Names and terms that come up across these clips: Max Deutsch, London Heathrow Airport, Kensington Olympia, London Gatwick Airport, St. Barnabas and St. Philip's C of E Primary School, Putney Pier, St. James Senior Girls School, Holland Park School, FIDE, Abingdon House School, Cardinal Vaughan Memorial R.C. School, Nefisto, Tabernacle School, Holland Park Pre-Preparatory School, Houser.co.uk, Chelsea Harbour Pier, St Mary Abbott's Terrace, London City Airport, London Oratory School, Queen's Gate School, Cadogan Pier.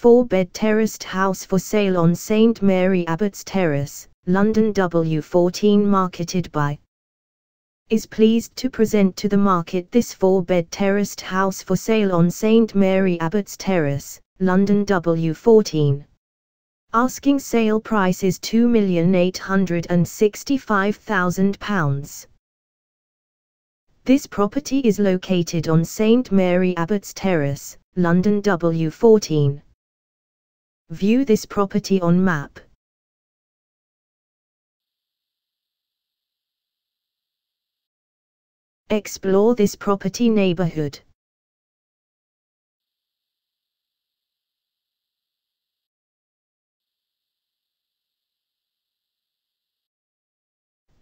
4-bed terraced house for sale on St Mary Abbott's Terrace, London W14, marketed by. Is pleased to present to the market this 4-bed terraced house for sale on St Mary Abbott's Terrace, London W14. Asking sale price is £2,865,000. This property is located on St Mary Abbott's Terrace, London W14. View this property on map. Explore this property neighbourhood.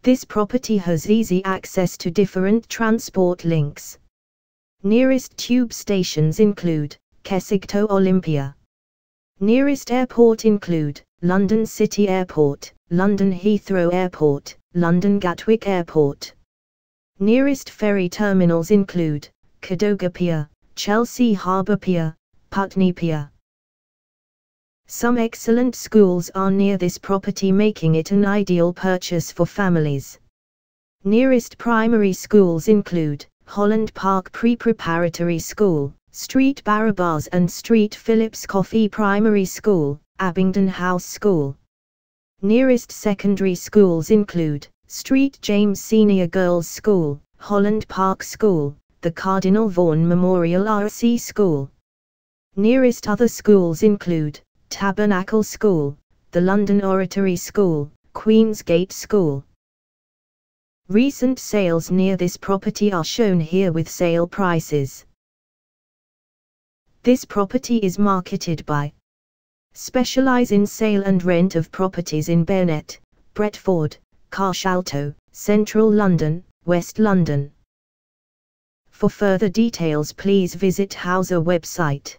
This property has easy access to different transport links. Nearest tube stations include Kensington Olympia. Nearest airport include London City Airport, London Heathrow Airport, London Gatwick Airport. Nearest ferry terminals include Cadogan Pier, Chelsea Harbour Pier, Putney Pier. Some excellent schools are near this property, making it an ideal purchase for families. Nearest primary schools include Holland Park Pre-Preparatory School, St Barnabas and St. Philip's C of E Primary School, Abingdon House School. Nearest secondary schools include St James Senior Girls School, Holland Park School, the Cardinal Vaughan Memorial R.C. School. Nearest other schools include Tabernacle School, the London Oratory School, Queen's Gate School. Recent sales near this property are shown here with sale prices. This property is marketed by. Specialise in sale and rent of properties in Barnet, Bretford, Carshalto, Central London, West London. For further details please visit Houser website.